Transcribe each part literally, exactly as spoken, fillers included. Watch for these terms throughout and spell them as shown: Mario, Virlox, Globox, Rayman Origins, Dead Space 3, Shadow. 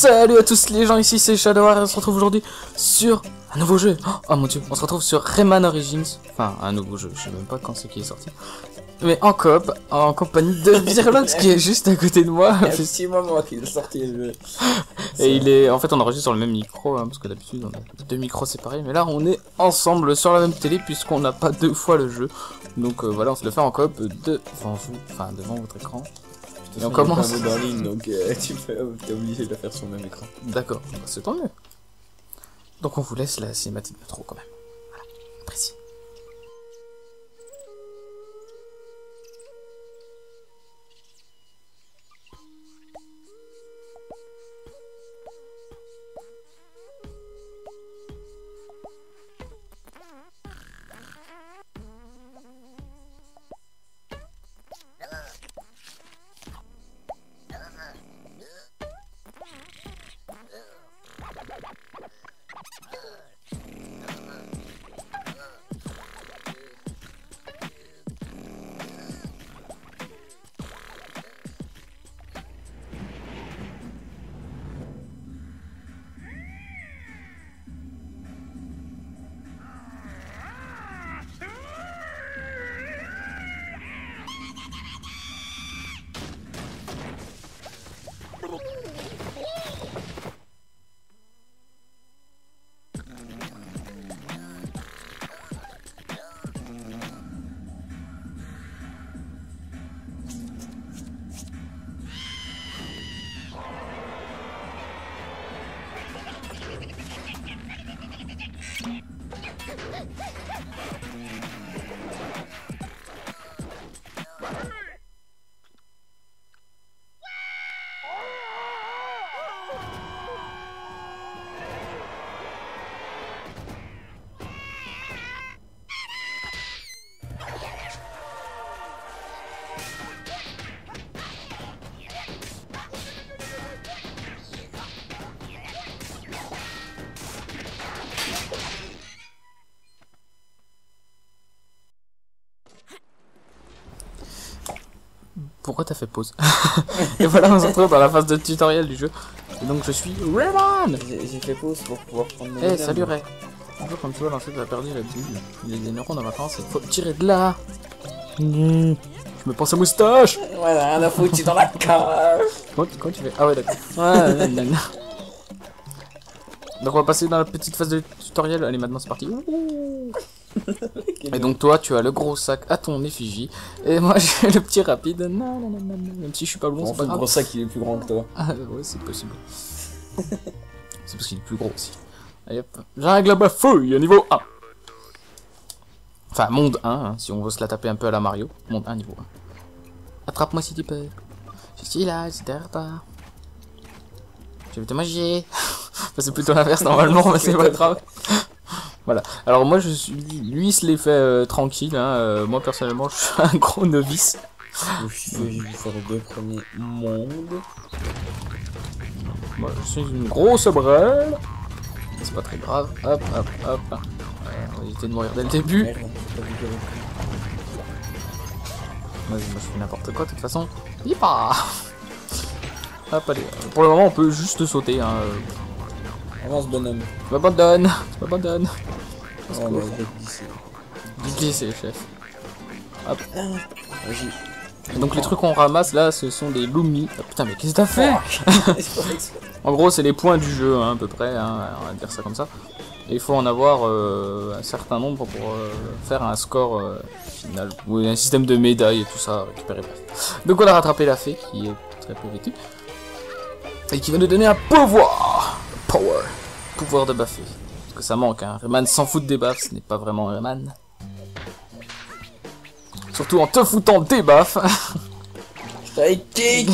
Salut à tous les gens, ici c'est Shadow et on se retrouve aujourd'hui sur un nouveau jeu. Oh mon dieu, on se retrouve sur Rayman Origins. Enfin, un nouveau jeu, je sais même pas quand c'est qu'il est sorti. Mais en coop, en compagnie de Virlox qui est juste à côté de moi. Il y a un petit moment qu'il est sorti le jeu. Et il est... En fait, on enregistre sur le même micro, hein, parce que d'habitude, on a deux micros séparés. Mais là, on est ensemble sur la même télé, puisqu'on n'a pas deux fois le jeu. Donc euh, voilà, on se le fait en coop de... enfin, vous, enfin, devant votre écran. Et on commence. Dans ligne, donc euh, tu es obligé de la faire sur le même écran. D'accord, bah, c'est tant mieux. Donc on vous laisse la cinématique de trop quand même. Voilà, précis. Pourquoi t'as fait pause? Et voilà, on se retrouve dans la phase de tutoriel du jeu. Et donc je suis Rayman. J'ai fait pause pour pouvoir prendre mes... Eh hey, salut Ray. Un peu comme tu vois, l'ancêtre a perdu la bulle. Il y a des neurones dans ma France, il faut tirer de là. Mmh. Je me pense à moustache. Voilà, on a foutu dans la cage. Comment, comment tu fais? Ah ouais, d'accord. Ouais, donc on va passer dans la petite phase de tutoriel. Allez, maintenant c'est parti. Et donc toi tu as le gros sac à ton effigie et moi j'ai le petit rapide. Non, non, non, non, même si je suis pas bon, c'est pas grave. Le gros sac il est plus grand que toi. Ah ouais, c'est possible. C'est parce qu'il est plus gros aussi. Allez hop, j'arrive à la fouille au niveau un. Enfin monde un, hein, si on veut se la taper un peu à la Mario. Monde un niveau un. Attrape-moi si tu peux. Je suis là, je suis derrière toi. Je vais te manger. Enfin, c'est plutôt l'inverse normalement, mais c'est pas grave. Voilà, alors moi je suis. Lui il se les fait euh, tranquille, hein. euh, moi personnellement je suis un gros novice. Je suis obligé de faire les deux premiers mondes. Moi je suis une grosse brêle. C'est pas très grave, hop hop hop. On va éviter de mourir dès le début. Vas-y, moi je fais n'importe quoi de toute façon. Yipa. Hop, allez, pour le moment on peut juste sauter, hein. Avance bonhomme. Je m'abandonne, je m'abandonne. Oh, cool. Je glisse, chef. Hop. Et donc les trucs qu'on ramasse là, ce sont des loomis. Oh, putain, mais qu'est-ce que t'as fait? En gros, c'est les points du jeu, hein, à peu près, hein, on va dire ça comme ça. Et il faut en avoir euh, un certain nombre pour euh, faire un score euh, final. Ou un système de médailles et tout ça, récupérer. Bref. Donc on a rattrapé la fée qui est très peu vêtue. Et qui va nous donner un pouvoir. Power. Pouvoir de baffer. Parce que ça manque, hein. Rayman s'en fout des baffes, ce n'est pas vraiment Rayman. Surtout en te foutant des baffes. Je t'ai kick.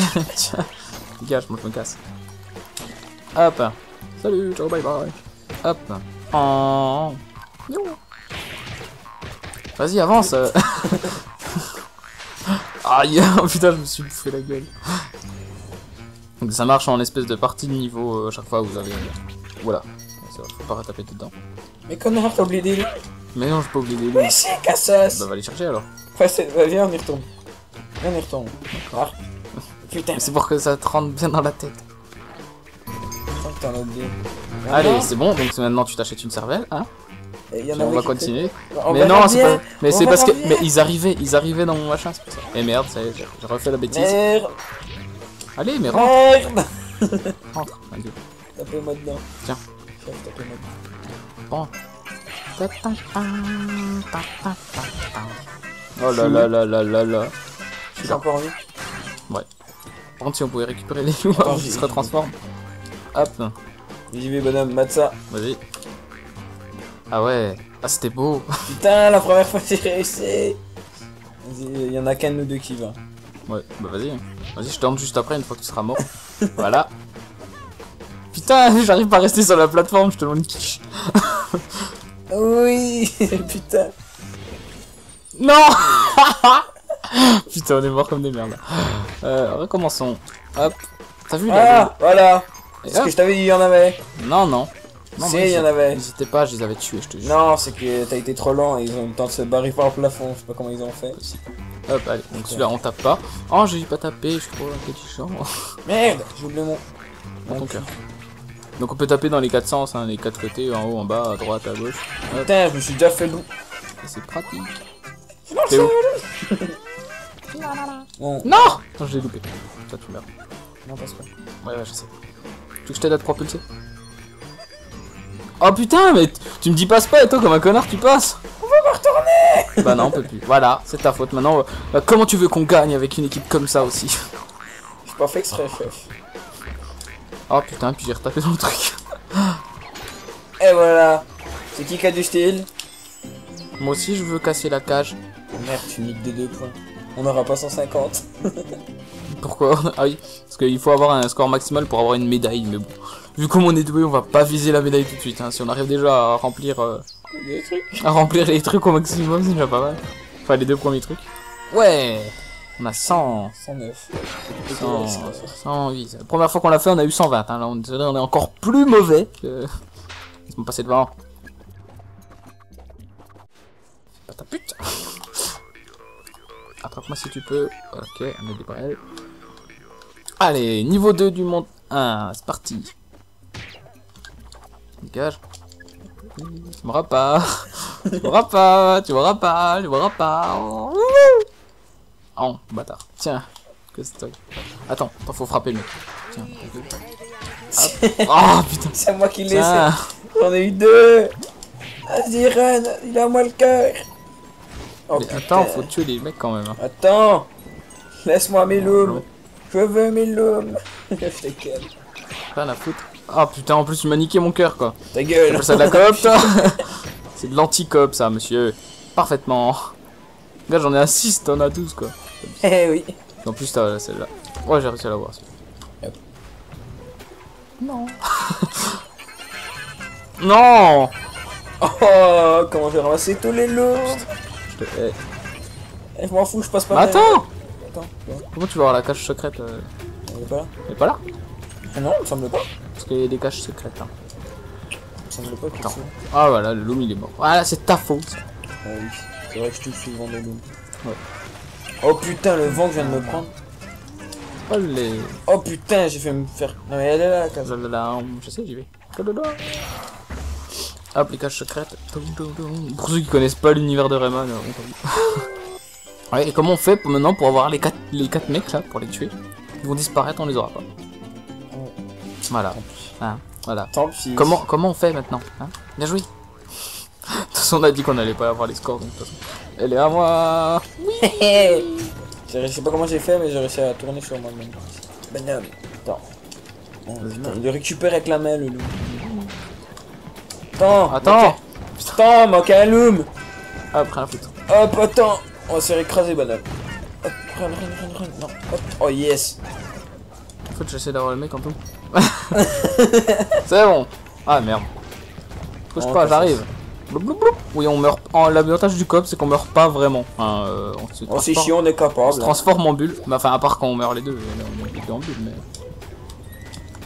Dégage, moi je me casse. Hop. Salut, ciao, bye bye. Hop. Oh. Vas-y, avance. Aïe, putain, je me suis bouffé la gueule. Donc ça marche en espèce de partie de niveau à euh, chaque fois où vous avez... Voilà, ça va, faut pas retaper tout dedans. Mais comment t'as oublié des loups? Mais non, j'ai pas oublié des loups. Mais c'est cassos. Bah va les chercher alors. Ouais, bah, viens, on y retourne. Viens, on y retourne. D'accord. Putain. C'est pour que ça te rentre bien dans la tête. t'en as oublié. Allez, c'est bon, donc maintenant tu t'achètes une cervelle, hein. Et y en on va continuer. On mais va non, c'est pas... Mais c'est parce que... Mais ils arrivaient, ils arrivaient dans mon machin, c'est pour ça. Et merde, ça y est, j'ai refait la bêtise. Merde. Allez, mais rentre. Merde. Rentre, allez. Tapez-moi dedans. Tiens. Tiens, tapez-moi dedans. Rentre. Oh là là là là là là. Je suis encore en vie. Ouais. Par contre, si on pouvait récupérer les loups, ils se retransforment. Hop. J'y vais, bonhomme, mate ça. Vas-y. Ah ouais. Ah, c'était beau. Putain, la première fois j'ai réussi. Il y en a qu'un de nous deux qui va. Ouais, bah vas-y. Vas-y, je t'emmène juste après, une fois que tu seras mort. Voilà. Putain, j'arrive pas à rester sur la plateforme, je te demande une quiche. Oui, putain. Non. Putain, on est mort comme des merdes. Euh, recommençons. Hop. T'as vu là? Ah, voilà. Est-ce que je t'avais dit il y en avait? Non, non. non si, il y en avait. N'hésitez pas, je les avais tués, je te jure. Non, c'est que t'as été trop lent et ils ont eu le temps de se barrer par le plafond. Je sais pas comment ils ont fait. Hop, allez. Donc okay. Celui-là, on tape pas. Oh, j'ai pas tapé, je trouve un petit champ. Merde, j'ai oublié mon. Dans ton cœur. Donc on peut taper dans les quatre sens, hein, les quatre côtés, en haut, en bas, à droite, à gauche. Hop. Putain, je me suis déjà fait loup. C'est pratique. Non, c'est Non, non j'ai loupé. Ça tu meurs. Non, passe pas. Ouais, ouais, je sais. Tu veux que je t'aide à te propulser? Oh putain, mais tu me dis passe pas et toi, comme un connard, tu passes. On va pas retourner. Bah non, on peut plus. Voilà, c'est ta faute. Maintenant, bah, comment tu veux qu'on gagne avec une équipe comme ça aussi? Je suis pas fait exprès, chef. Oh putain, puis j'ai retapé dans le truc. Et voilà. C'est qui qui a du style? Moi aussi, je veux casser la cage. Merde, tu niques des deux points. On n'aura pas cent cinquante. Pourquoi? Ah oui, parce qu'il faut avoir un score maximal pour avoir une médaille. Mais bon, vu comme on est doué, on va pas viser la médaille tout de suite. Hein. Si on arrive déjà à remplir, euh, les trucs. à remplir les trucs au maximum, c'est déjà pas mal. Enfin, les deux premiers trucs. Ouais. On a cent, cent neuf, cent huit. La première fois qu'on l'a fait, on a eu cent vingt. Hein. Là, on est encore plus mauvais que... Ils sont passés devant. C'est pas ta pute. Attrape-moi si tu peux. Ok, on met des balles. Allez, niveau deux du monde un. C'est parti. Dégage. Tu m'auras pas. Tu m'auras pas. Tu m'auras pas. Tu m'auras pas. Oh, bâtard. Tiens. Que c'est toi. Attends, attends, faut frapper le mec. Tiens. Hop. Oh putain. C'est à moi qui l'ai. J'en ai eu deux. Vas-y, Ren, il a à moi le cœur. Oh, attends, faut tuer les mecs quand même. Hein. Attends. Laisse-moi mes loups. Je veux mes loups. Je t'ai calme. Rien à foutre. Ah putain, en plus, tu m'as niqué mon cœur quoi. Ta gueule. T'appelles ça de la coop, toi? C'est de l'anti-coop ça, monsieur. Parfaitement. Regarde, j'en ai un six, t'en as douze quoi. Eh oui. En plus, t'as celle-là. Ouais, j'ai réussi à la voir. Yep. Non. Non. Oh, comment j'ai ramassé tous les loups. Je, te... hey. Hey, je m'en fous, je passe pas. Mais attends. Attends. Comment tu vas avoir la cache secrète? euh... Elle est pas là. Elle est pas là. Ah non, il me semble pas. Parce qu'il y a des caches secrètes. Hein. Il me semble pas. Attends. Ah voilà, le loup il est mort. Voilà, c'est ta faute. Ah oui. C'est vrai que je tue souvent des loups. Ouais. Oh putain, le vent que je viens de me prendre. Oh, les... oh putain, j'ai fait me faire. Non mais elle est là la case. Je sais, j'y vais. Hop, les caches secrètes. Pour ceux qui connaissent pas l'univers de Rayman. On... ouais, et comment on fait pour maintenant pour avoir les quatre, les quatre mecs là, pour les tuer? Ils vont disparaître, on les aura pas. Oh. Voilà. Tant pis. Hein, voilà. Tant pis. Comment, comment on fait maintenant hein? Bien joué. De toute façon, on a dit qu'on allait pas avoir les scores, donc de toute façon. Elle est à moi. Oui. Je sais pas comment j'ai fait, mais j'ai réussi à tourner sur moi-même. Banal. Attends. Oh, putain, il le récupère avec la main, le loup. Attends. Attends. Putain, manque un loom. Hop, rien à foutre. Hop, attends. On va se faire écraser, banal. Hop, run, run, run, run. Non, hop. Oh yes. En fait, j'essaie d'avoir le mec en tout. C'est bon. Ah merde. Couche pas, j'arrive. Bloup, bloup, bloup. Oui, on meurt. En l'avantage du coop, c'est qu'on meurt pas vraiment. Enfin, euh, on se oh, c'est chiant, on est capable. On se transforme en bulle. Bah, enfin, à part quand on meurt les deux, on est les deux en bulle, mais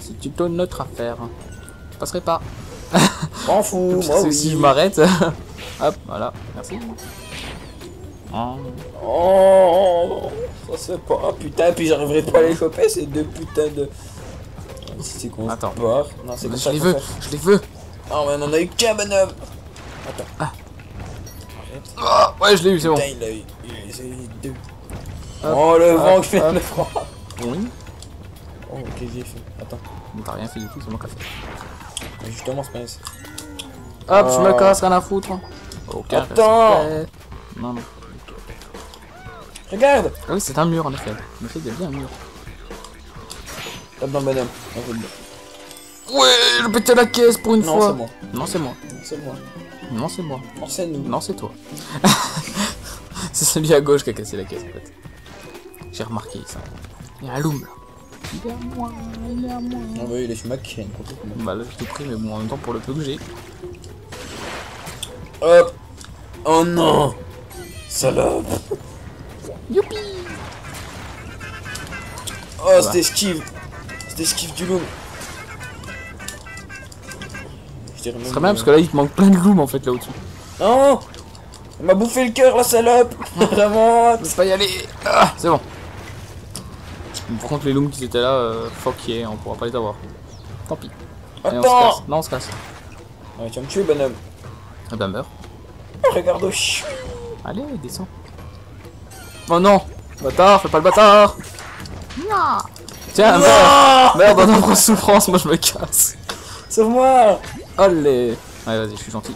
c'est plutôt notre affaire. Je passerai pas. M'en fous. Moi, oui. Si je m'arrête, hop, voilà. Merci. Oh, oh ça c'est pas. Putain, puis j'arriverai pas à les choper, ces deux putains de. C'est qu'on se Attends. Part. Non, c'est comme ça. Je les veux, je les veux. Oh, mais on en a eu qu'un bonhomme. Attends. Ah. Oh, ouais, je l'ai eu, c'est bon. Il a eu, il a eu deux. Hop, oh, le vent que je fais. Oui. Oh, ok, j'ai fait. Attends. T'as rien fait du tout, c'est mon café. Justement, c'est pas ça. Hop, oh. Je me casse, rien à foutre. Ok. Attends. Non, non. Regarde. Ah oui, c'est un mur en effet. En effet, il y a bien un mur. Tape dans le bonhomme. Ouais, je pétais la caisse pour une non, fois. Non, c'est moi. Non, c'est moi. Non, c'est moi. Non, c'est nous. Non, c'est toi. C'est celui à gauche qui a cassé la caisse, en fait. J'ai remarqué ça. Il y a un loom là. Il est à moi, il est à moi. Non, bah il est chez McCain. Bah là, je t'ai pris, mais bon, en même temps, pour le peu que j'ai. Hop. Oh non. Salope. Youpi. Oh, voilà. C'était esquive. C'était esquive du loom. C'est très bien parce que là il te manque plein de loom en fait là au-dessus. Non, elle m'a bouffé le cœur la salope. Vraiment. Je peux pas y aller. Ah, c'est bon. Par contre les looms qui étaient là, euh, fuck yeah, on pourra pas les avoir. Tant pis. Allez, on se casse. Non, on se casse. Ouais, tu vas me tuer bonhomme. Ah bah meurs. Regarde au chou. Allez, descends. Oh non, bâtard, fais pas le bâtard. Non. Tiens, merde. Merde, dans notre souffrance, moi je me casse. Sauve-moi. Allez, ouais, vas-y, je suis gentil.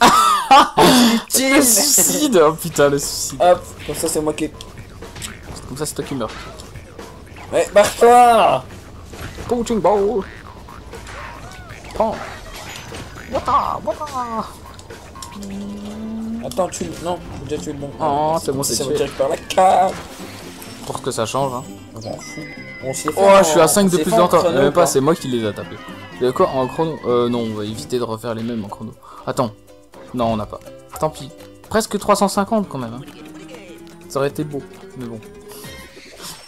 Le suicide, oh putain, le suicide. Hop, comme ça c'est moi qui. Comme ça c'est toi qui meurs. Ouais, barre-toi. Punching ball. Prends. Wata, wata. Attends, tu le. Non, j'ai déjà tué le bon. Oh, c'est bon, c'est tué. Ça me tire par la carte. Pour que ça change, hein. On s'y est fait. Oh, je suis à cinq de plus dans toi. Même pas, c'est moi qui les a tapés. Quoi en chrono? Euh non, on va éviter de refaire les mêmes en chrono. Attends. Non, on n'a pas. Tant pis. Presque trois cent cinquante quand même. Hein. Ça aurait été beau, mais bon.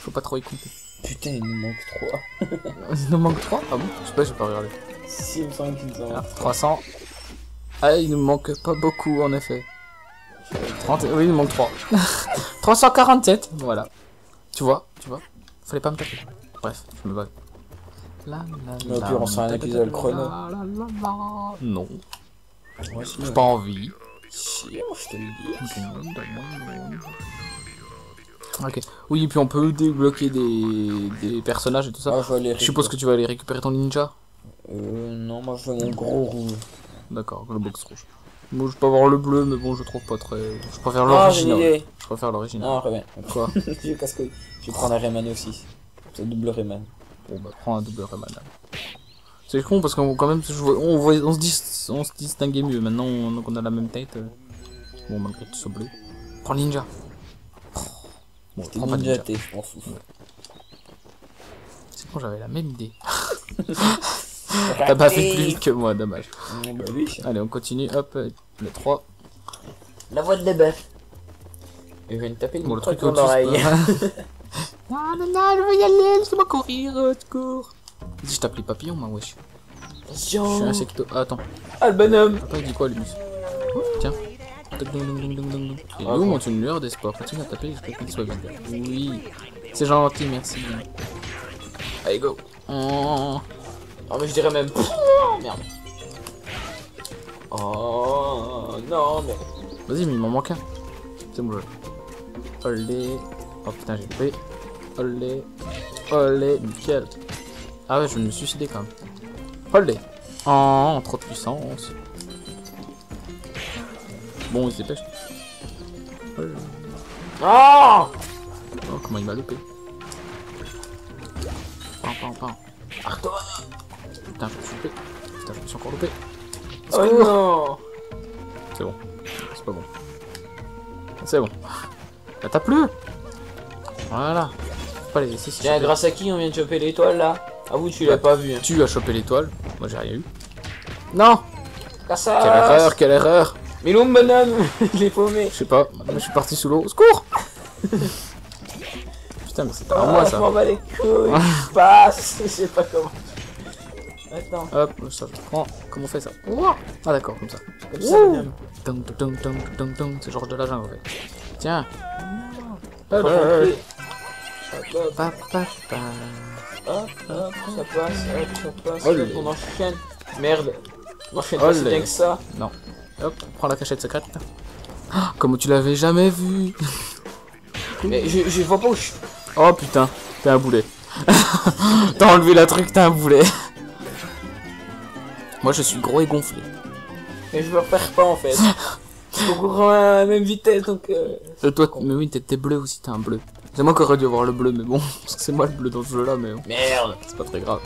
Faut pas trop y compter. Putain, il nous manque trois. Il nous manque trois? Ah bon? Je sais pas, j'ai pas regardé. Si, il me semble qu'il nous en manque trois cents. Ah, il nous manque pas beaucoup en effet. trente... Oui, il nous manque trois. trois cent quarante-sept, voilà. Tu vois, tu vois. Fallait pas me taper. Bref, je me bats. La, la, la, la, on sera un épisode chrono. La, la, la, la. Non. Ouais, j'ai pas envie. Si, je te le dis. Ok. Oui, et puis on peut débloquer des, des personnages et tout ça. Ah, je, je suppose que tu vas aller récupérer ton ninja. Euh, non, moi je veux mon gros rouge. D'accord, le box rouge. Moi je peux avoir le bleu, mais bon, je trouve pas très. Je préfère l'original. Ah, je préfère l'original. Ah, reviens. Quoi? Je vais casser. Je vais prendre un Rayman aussi. C'est double Rayman. Bon bah prends un double Rayman. C'est con parce qu'on quand même on, on, on se dit on se distinguait mieux maintenant on, on a la même tête. Euh. Bon malgré tout ce bleu. Prends ninja. Bon prends pas ninja. Ninja. Je m'en fous. Ouais. C'est bon j'avais la même idée. T'as pas fait plus vite que moi, dommage. Mmh, bah oui. Allez on continue, hop, le trois. La voix de l'ébef. Et je vais me taper le bon, truc dans l'oreille. Non, non, non, je veux y aller, laisse-moi courir, tu cours. Vas-y, je tape les papillons, moi, wesh. Je suis un secto. Ah, attends. Ah, le bonhomme. Papa, il dit quoi, le mus? Tiens. Il est où, monte une lueur d'espoir. Continue à taper, j'espère qu'il soit bien. Oui. C'est gentil, merci. Allez, go. Oh, mais je dirais même. Merde. Oh, non, mais. Vas-y, mais il m'en manque un. C'est bon, je. Allez. Oh putain, j'ai coupé. Olé, olé, nickel. Ah ouais, je vais me suicider quand même. Olé. Oh, trop de puissance. Bon, il se dépêche. Olé. Oh, oh, comment il m'a loupé. Pan, pan, pan. Arrête-toi. Putain, je me suis loupé. Putain, je me suis encore loupé. Oh non. C'est bon. C'est pas bon. C'est bon. Bah t'as plus. Voilà. Pas les laisser, tiens, grâce à qui on vient de choper l'étoile là? Ah vous tu l'as ouais. Pas vu. Hein. Tu as chopé l'étoile. Moi j'ai rien eu. Non. Cassas. Quelle erreur, quelle erreur. Mais l'homme bonhomme, il est paumé. Je sais pas. Je suis parti sous l'eau. Secours. Putain mais c'est pas ah, à moi ça. Je m'en bats les couilles. Passe. Je sais pas comment. Attends. Hop, ça je prends. Comment on fait ça? Ah d'accord, comme ça. Comme ça. Dong dong dong dong dong. C'est genre de la jungle en fait. Tiens. Papa, papa. Hop, hop, ça passe, hop, ça passe, hop, on enchaîne. Merde, on enchaîne pas si bien que ça. Non. Hop, prends la cachette secrète. Oh, comme tu l'avais jamais vu. Mais je, je vois pas où je... Oh putain, t'es un boulet. T'as enlevé la truc, t'es un boulet. Moi je suis gros et gonflé. Mais je me repère pas en fait. On court à la même vitesse donc... Euh... Et toi, mais oui, t'es bleu aussi, t'es un bleu. C'est moi qui aurais dû avoir le bleu, mais bon, parce que c'est moi le bleu dans ce jeu là, mais... Merde, c'est pas très grave.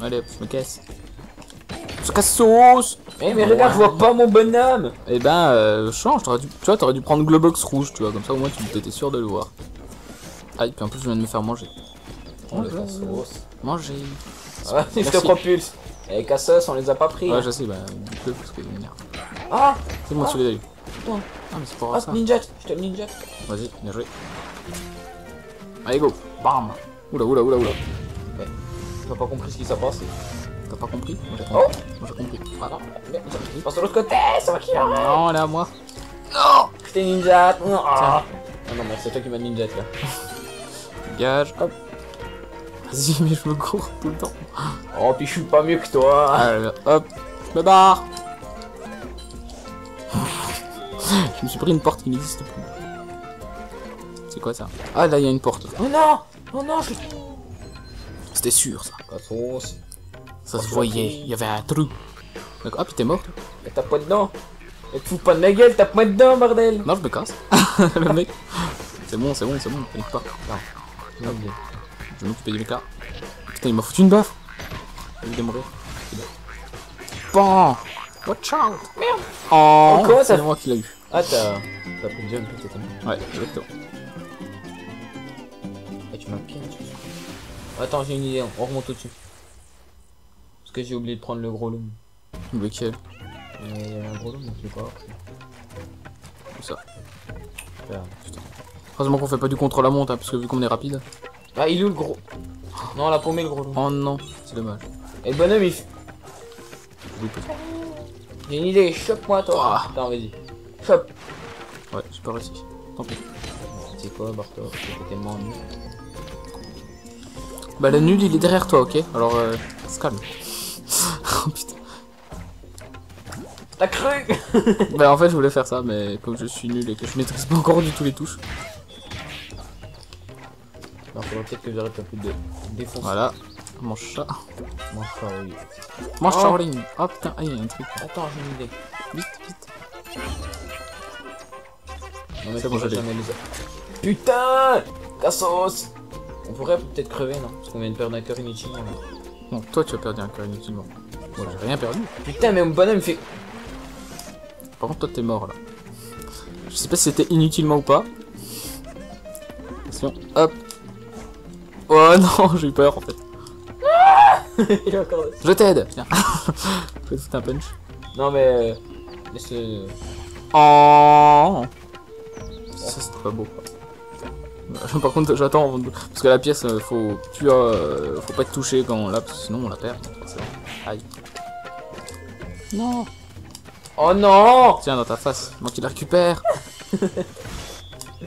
Allez, je me casse. Je casse sauce. Eh mais regarde, je vois pas mon bonhomme. Eh ben, euh, change, t'aurais dû... Tu vois, t'aurais dû prendre Globox rouge, tu vois, comme ça au moins tu étais sûr de le voir. Ah, et puis en plus je viens de me faire manger. On le casse sauce. Manger. Ah, je te propulse. Eh, cassos, on les a pas pris. Ouais, je sais, bah, on peut parce que... Ah, c'est moi celui-là, lui. Oh. Ah, mais c'est pour ah, ça. Ninja, je t'aime ninja. Vas-y, bien joué. Allez, go. Bam. Oula, oula, oula, oula. Ouais. T'as pas compris ce qui s'est passé. T'as pas compris? Moi, j'ai compris. Oh. Moi, j'ai compris. Ah non, mais je passe de l'autre côté, ça va qui là. Non, elle est à moi. Non. Je t'ai ninja. Non. Ah non, mais c'est toi qui m'as ninja, là. Dégage. Hop. Vas-y, mais je me cours tout le temps. Oh, puis je suis pas mieux que toi. Alors, hop. Je me barre. Je me suis pris une porte qui n'existe plus. C'est quoi ça? Ah là il y a une porte. Oh non! Oh non je... C'était sûr ça. Ça se voyait, il y avait un trou. Ah puis t'es mort toi. Mais tape pas dedans. Et tu fous pas de ma gueule, tape moi dedans bordel. Non je me casse. Le mec. C'est bon, c'est bon, c'est bon, on panique pas. Non. Okay. Je vais m'occuper du mec là. Putain il m'a foutu une baffe. Il vient de mourir. Bon. Watch out! Merde! Oh, oh c'est moi qui l'a eu. Ah t'as... T'as pris le jump peut-être. Ouais, exactement. Et tu m'as piqué dessus. Attends, j'ai une idée, on remonte au-dessus. Parce que j'ai oublié de prendre le gros loom. Lequel? Il y avait un gros loom, donc je sais pas. Tout ça. Ah, putain. Heureusement qu'on fait pas du contre-la-montre, hein, parce que vu qu'on est rapide. Ah, il est où le gros? Non, on l'a paumé le gros loom. Oh non, c'est dommage. Et le bonhomme il... J'ai une idée, chope-moi toi. Ah. Attends, vas-y. Chope. Ouais, j'ai pas réussi. Tant pis. C'est quoi, Barto? C'était tellement nul. Bah le nul, il est derrière toi, ok? Alors, euh, on se calme. Oh putain. T'as cru? Bah en fait, je voulais faire ça, mais comme je suis nul et que je maîtrise pas encore du tout les touches. Non, faudrait peut-être que j'arrête un peu de défoncer. Voilà. Mon chat. Mon chat, oui. Mon chat en ligne. Oh putain, ah, il y a un truc. Attends, j'ai une idée. Vite, vite. Non, mais c'est bon, j'allais. Putain, cassos. On pourrait peut-être crever, non? Parce qu'on vient de perdre un cœur inutilement. Non, toi, tu as perdu un cœur inutilement. Moi, j'ai rien perdu. Putain, mais mon bonhomme fait. Par contre, toi, t'es mort là. Je sais pas si c'était inutilement ou pas. Attention, hop. Oh non, j'ai eu peur en fait. Il est encore... Je t'aide. Tiens. Je vais te foutre un punch. Non mais... Laisse le... Oh. Ça c'était pas beau quoi. Par contre j'attends... Parce que la pièce faut... Tu euh... Faut pas te toucher quand on l'a... Sinon on la perd. Aïe. Non. Oh non. Tiens dans ta face. Moi qui la récupère. Je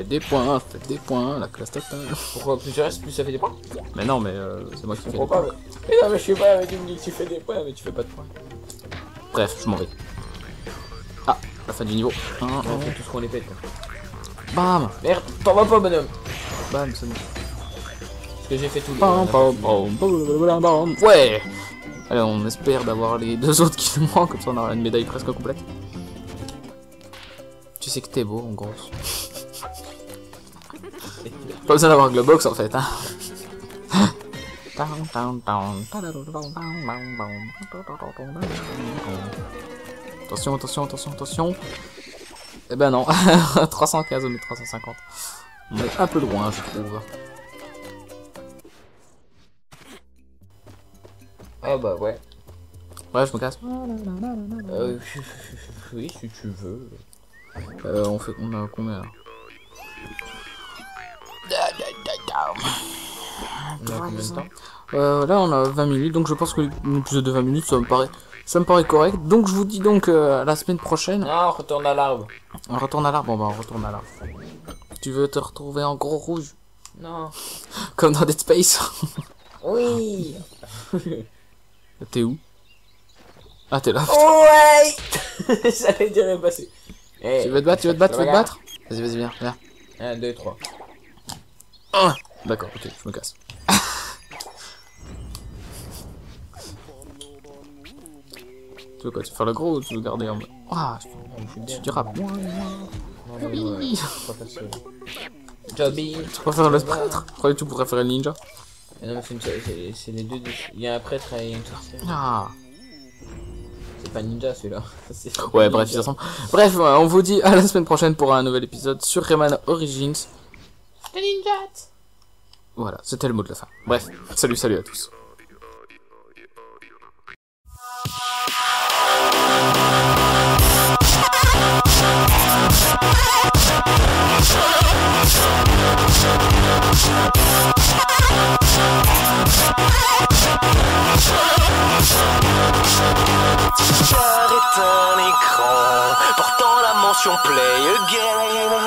fais des points, je fais des points, la classe totale. Pourquoi plus je reste, plus ça fait des points? Mais non, mais euh, c'est moi qui fais des points. Mais non, mais je sais pas, mais tu me dis que tu fais des points, mais tu fais pas de points. Bref, je m'en vais. Ah, la fin du niveau. Un, non, un, tout ce qu'on les pète. Bam. Merde, t'en vas pas, bonhomme. Bam, c'est bon. Parce que j'ai fait tout. Bam, bam, bam, bam. Ouais. Allez, on espère d'avoir les deux autres qui nous manquent, comme ça on aura une médaille presque complète. Tu sais que t'es beau, en gros. Pas besoin d'avoir Globox en fait hein. Attention, attention, attention, attention. Eh ben non, trois cent quinze au lieu de trois cent cinquante. On est un peu loin je trouve. Ah bah ouais. Ouais je me casse. Euh, oui si tu veux. Euh, on fait on a combien là? On a combien de temps ? Euh, là on a vingt minutes donc je pense que l'épisode de vingt minutes ça me paraît ça me paraît correct donc je vous dis donc euh, la semaine prochaine. Non, on retourne à l'arbre. On retourne à l'arbre, bon bah on retourne à l'arbre. Tu veux te retrouver en gros rouge ? Non. Comme dans Dead Space. Oui. T'es où? Ah, t'es là. Ouais. J'allais dire rien passer. Hey, tu veux te battre, tu veux te battre, tu veux te battre. Vas-y, vas-y, viens, viens. un, deux, trois. Ah. D'accord, ok, je me casse. Tu veux quoi, tu veux faire le gros ou tu veux garder en bas? Ouah, je te rappe. Oui. Jobby. Tu préfères le prêtre? Je croyais que tu pourrais faire le ninja. Non, mais c'est les deux. Il y a un prêtre et une sorcière. Ah. C'est pas ninja celui-là. Ouais, bref, ils ressemblent. Bref, on vous dit à la semaine prochaine pour un nouvel épisode sur Rayman Origins. Le ninja. Voilà, c'était le mot de la fin. Bref, salut, salut à tous. J'arrête un écran portant la mention Play Again.